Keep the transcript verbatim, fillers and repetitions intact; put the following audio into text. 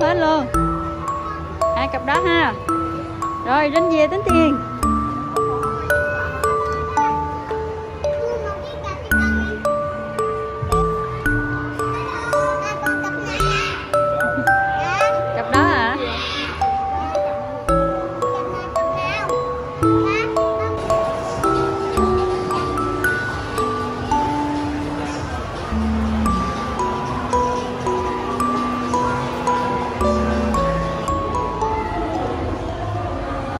hết luôn hai cặp đó ha. Rồi đến về tính tiền.